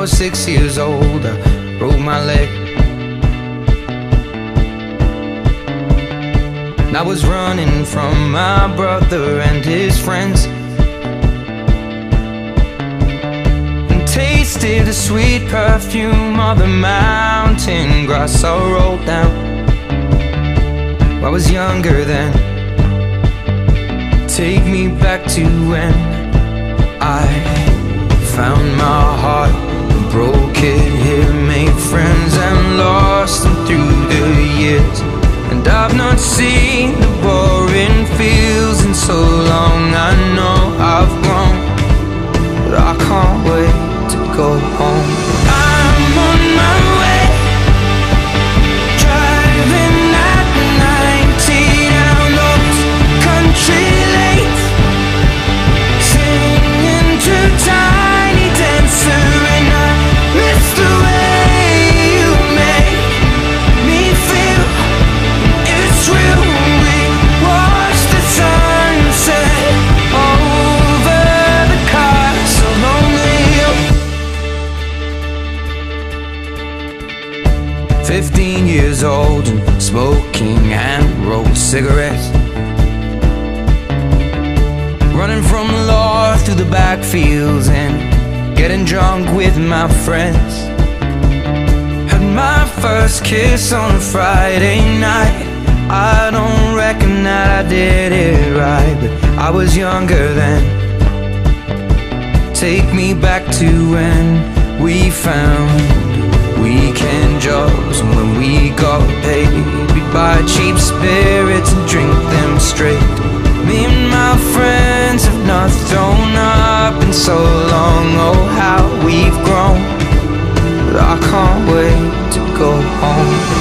was 6 years old, I broke my leg. And I was running from my brother and his friends, and tasted the sweet perfume of the mountain grass I rolled down. I was younger then. Take me back to when I found my heart, broke it here, made friends and lost them through the years. And I've not seen the boring fields in so long. I know I've grown, but I can't wait to go home. I'm on my way, driving at 19 down those country lanes, singing to Tiny Dancer, and I miss the way you make me feel. It's real, we watch the sunset over the castle on the hill. 15 years old and smoking and rolled cigarettes, running from the law through the backfields and getting drunk with my friends. Had my first kiss on a Friday night. I don't reckon that I did it right, but I was younger then. Take me back to when we found weekend jobs, and when we got paid, we'd buy cheap spirits and drink them straight. Me and my friends have not thrown up in so long. Oh, how we've grown, but I can't wait to go home.